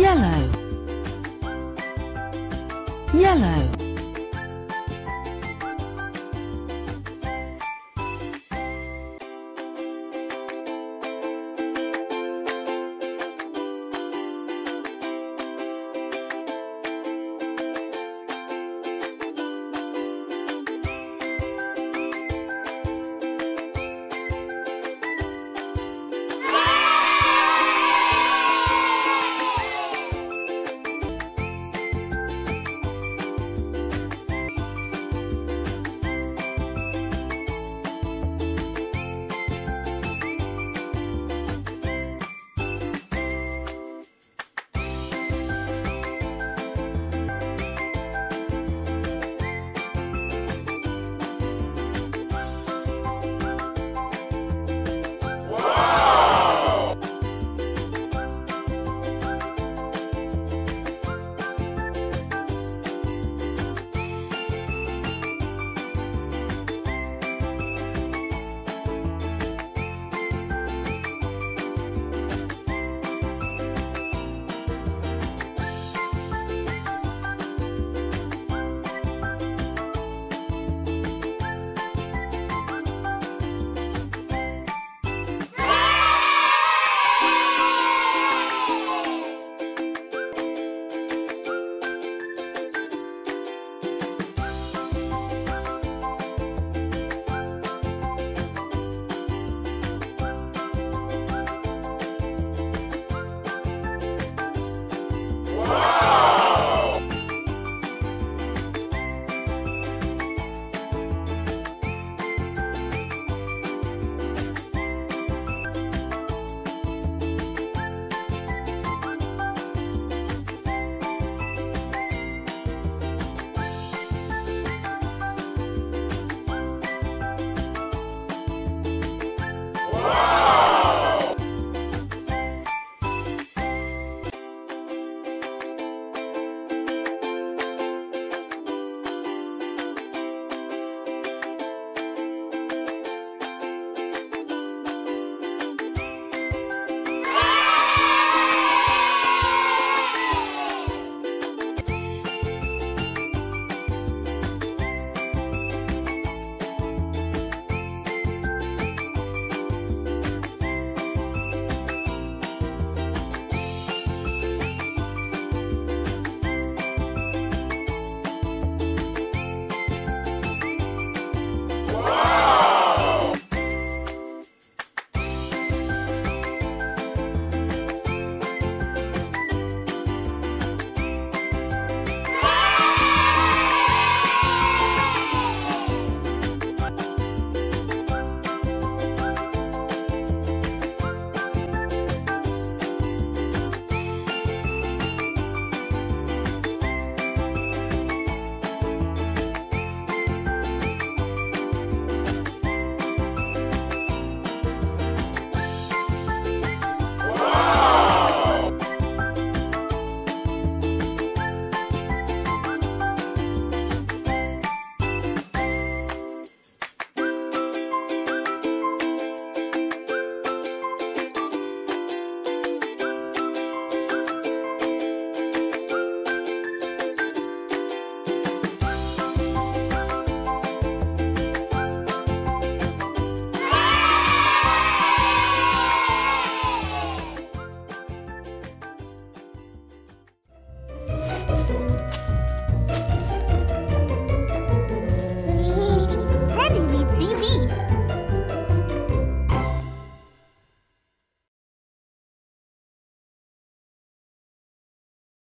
yellow, yellow,